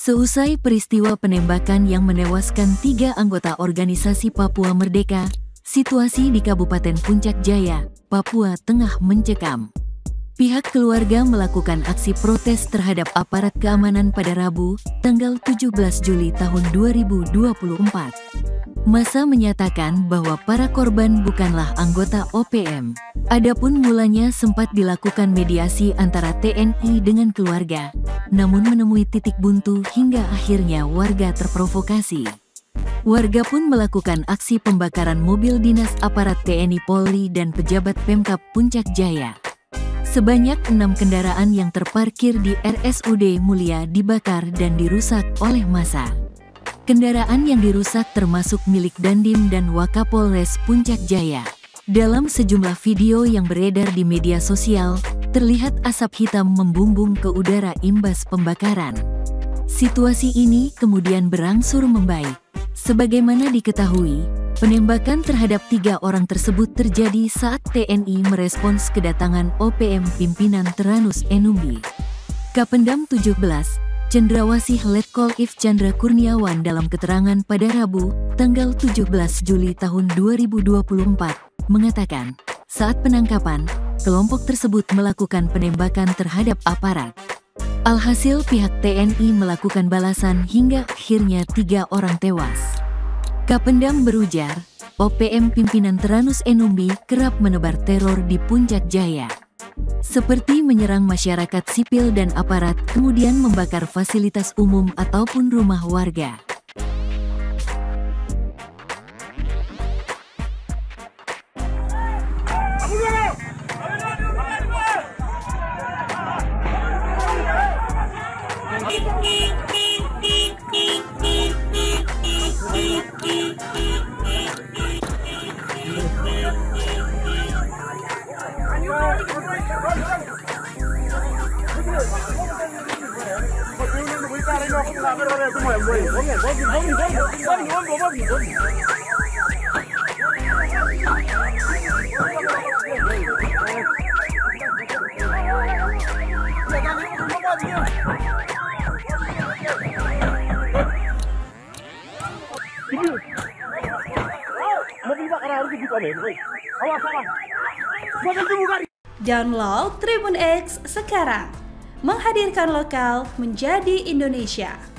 Seusai peristiwa penembakan yang menewaskan 3 anggota organisasi Papua Merdeka, situasi di Kabupaten Puncak Jaya, Papua Tengah mencekam. Pihak keluarga melakukan aksi protes terhadap aparat keamanan pada Rabu, tanggal 17 Juli tahun 2024. Massa menyatakan bahwa para korban bukanlah anggota OPM. Adapun mulanya sempat dilakukan mediasi antara TNI dengan keluarga, namun menemui titik buntu hingga akhirnya warga terprovokasi. Warga pun melakukan aksi pembakaran mobil dinas aparat TNI-Polri dan pejabat Pemkab Puncak Jaya. Sebanyak 6 kendaraan yang terparkir di RSUD Mulia dibakar dan dirusak oleh massa. Kendaraan yang dirusak termasuk milik Dandim dan Wakapolres Puncak Jaya. Dalam sejumlah video yang beredar di media sosial, terlihat asap hitam membumbung ke udara imbas pembakaran. Situasi ini kemudian berangsur membaik. Sebagaimana diketahui, penembakan terhadap 3 orang tersebut terjadi saat TNI merespons kedatangan OPM pimpinan Teranus Enumbi. Kapendam 17 Cendrawasih Letkol If Chandra Kurniawan dalam keterangan pada Rabu, tanggal 17 Juli tahun 2024, mengatakan, saat penangkapan, kelompok tersebut melakukan penembakan terhadap aparat. Alhasil pihak TNI melakukan balasan hingga akhirnya 3 orang tewas. Kapendam berujar, OPM pimpinan Teranus Enumbi kerap menebar teror di Puncak Jaya. Seperti menyerang masyarakat sipil dan aparat, kemudian membakar fasilitas umum ataupun rumah warga. Download Tribun X sekarang, menghadirkan lokal menjadi Indonesia.